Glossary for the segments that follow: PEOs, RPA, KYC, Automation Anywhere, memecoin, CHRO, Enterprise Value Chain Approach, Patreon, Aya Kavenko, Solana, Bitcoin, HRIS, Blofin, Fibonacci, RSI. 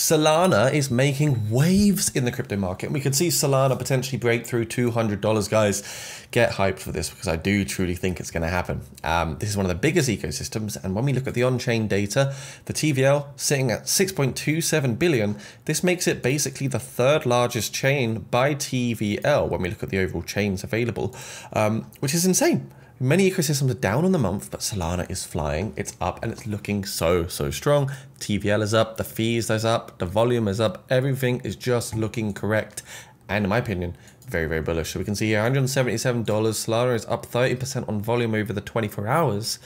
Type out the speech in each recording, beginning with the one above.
Solana is making waves in the crypto market, and we could see Solana potentially break through $200. Guys, get hyped for this because I do truly think it's going to happen. This is one of the biggest ecosystems, and when we look at the on-chain data, the TVL sitting at 6.27 billion. This makes it basically the third largest chain by TVL when we look at the overall chains available, which is insane. Many ecosystems are down on the month, but Solana is flying. It's up and it's looking so, so strong. TVL is up, the fees is up, the volume is up. Everything is just looking correct. And in my opinion, very, very bullish. So we can see here, $177. Solana is up 30% on volume over the 24 hours.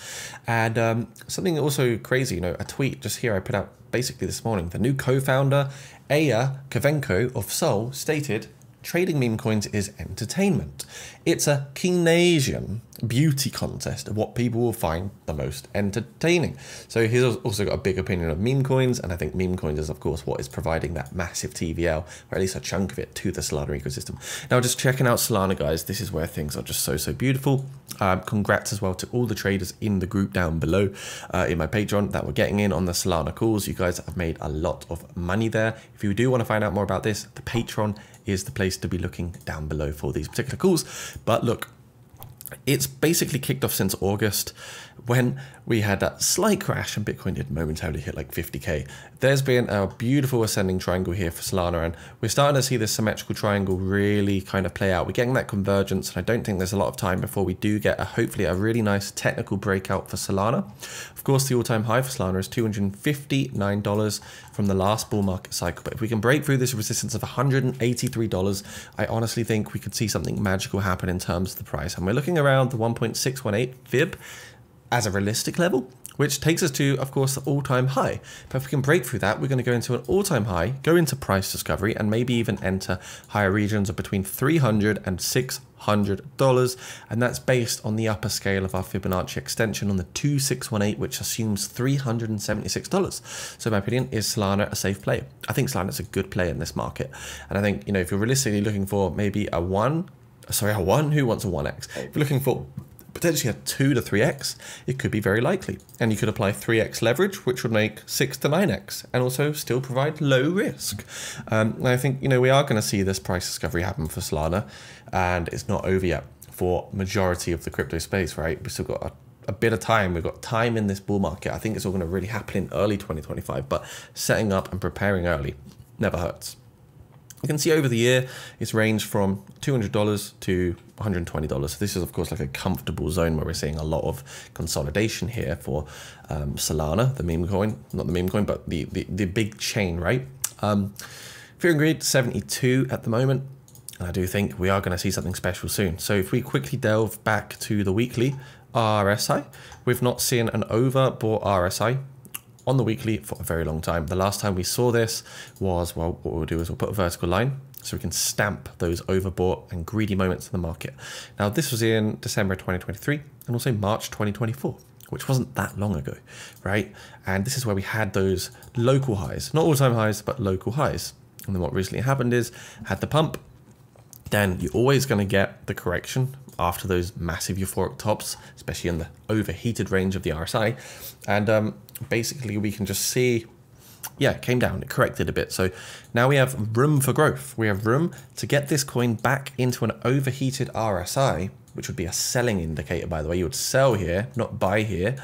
And something also crazy, you know, a tweet just here I put out basically this morning. The new co-founder, Aya Kavenko of Sol, stated, "Trading meme coins is entertainment. It's a Keynesian beauty contest of what people will find the most entertaining." So he's also got a big opinion of meme coins, and I think meme coins is, of course, what is providing that massive TVL, or at least a chunk of it, to the Solana ecosystem. Now, just checking out Solana, guys, this is where things are just so, so beautiful. Congrats as well to all the traders in the group down below in my Patreon that were getting in on the Solana calls. You guys have made a lot of money there. If you do want to find out more about this, the Patreon is the place to be looking down below for these particular calls. But look, it's basically kicked off since August when we had that slight crash and Bitcoin did momentarily hit like 50K. There's been a beautiful ascending triangle here for Solana, and we're starting to see this symmetrical triangle really kind of play out. We're getting that convergence, and I don't think there's a lot of time before we do get hopefully a really nice technical breakout for Solana. Of course, the all-time high for Solana is $259 from the last bull market cycle. But if we can break through this resistance of $183, I honestly think we could see something magical happen in terms of the price. And we're looking around the 1.618 fib as a realistic level, which takes us to, of course, the all-time high. But if we can break through that, we're going to go into an all-time high, go into price discovery, and maybe even enter higher regions of between $300 and $600. And that's based on the upper scale of our Fibonacci extension on the 2618, which assumes $376. So in my opinion, is Solana a safe play? I think Solana's a good play in this market. And I think, you know, if you're realistically looking for maybe a one, who wants a 1x? If you're looking for potentially a 2 to 3x, it could be very likely. And you could apply 3x leverage, which would make 6 to 9x, and also still provide low risk. And I think, you know, we are going to see this price discovery happen for Solana, and it's not over yet for majority of the crypto space, right? We've still got a bit of time. We've got time in this bull market. I think it's all going to really happen in early 2025, but setting up and preparing early never hurts. You can see over the year, it's ranged from $200 to $120. So this is, of course, like a comfortable zone where we're seeing a lot of consolidation here for Solana, the meme coin, not the meme coin, but the big chain, right? Fear and Greed, 72 at the moment. And I do think we are going to see something special soon. So if we quickly delve back to the weekly RSI, we've not seen an overbought RSI on the weekly for a very long time. The last time we saw this was, well, what we'll do is we'll put a vertical line so we can stamp those overbought and greedy moments in the market. Now, this was in December 2023 and also March 2024, which wasn't that long ago, right? And this is where we had those local highs, not all-time highs, but local highs. And then what recently happened is had the pump, then you're always going to get the correction after those massive euphoric tops, especially in the overheated range of the RSI. And basically we can just see, yeah, it came down, it corrected a bit. So now we have room for growth. We have room to get this coin back into an overheated RSI, which would be a selling indicator, by the way. You would sell here, not buy here.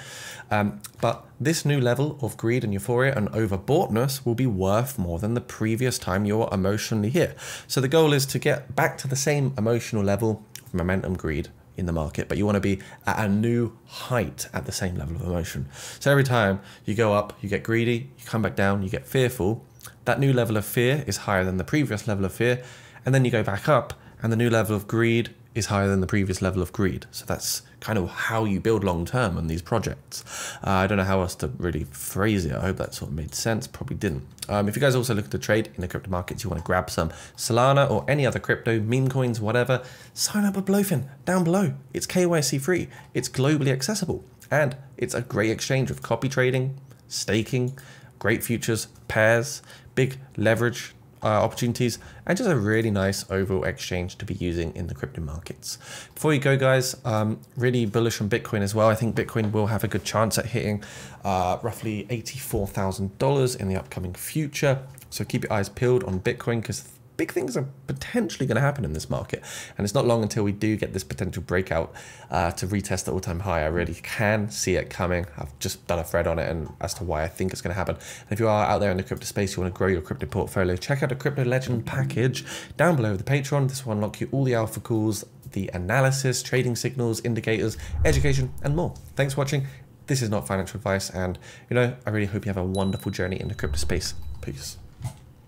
But this new level of greed and euphoria and overboughtness will be worth more than the previous time you were emotionally here. So the goal is to get back to the same emotional level of momentum, greed in the market, but you want to be at a new height at the same level of emotion. So every time you go up, you get greedy, you come back down, you get fearful. That new level of fear is higher than the previous level of fear. And then you go back up and the new level of greed is higher than the previous level of greed. So that's kind of how you build long-term on these projects. I don't know how else to really phrase it. I hope that sort of made sense. Probably didn't. If you guys also look to trade in the crypto markets, you want to grab some Solana or any other crypto, meme coins, whatever, sign up at Blofin down below. It's KYC free. It's globally accessible. And it's a great exchange of copy trading, staking, great futures, pairs, big leverage, opportunities, and just a really nice overall exchange to be using in the crypto markets. Before you go, guys, really bullish on Bitcoin as well. I think Bitcoin will have a good chance at hitting roughly $84,000 in the upcoming future. So keep your eyes peeled on Bitcoin, because big things are potentially going to happen in this market, and it's not long until we do get this potential breakout to retest the all-time high. I really can see it coming. I've just done a thread on it and as to why I think it's going to happen. And if you are out there in the crypto space, you want to grow your crypto portfolio, check out the Crypto Legend package down below with the Patreon. This will unlock you all the alpha calls, the analysis, trading signals, indicators, education, and more. Thanks for watching. This is not financial advice, and I really hope you have a wonderful journey in the crypto space. Peace.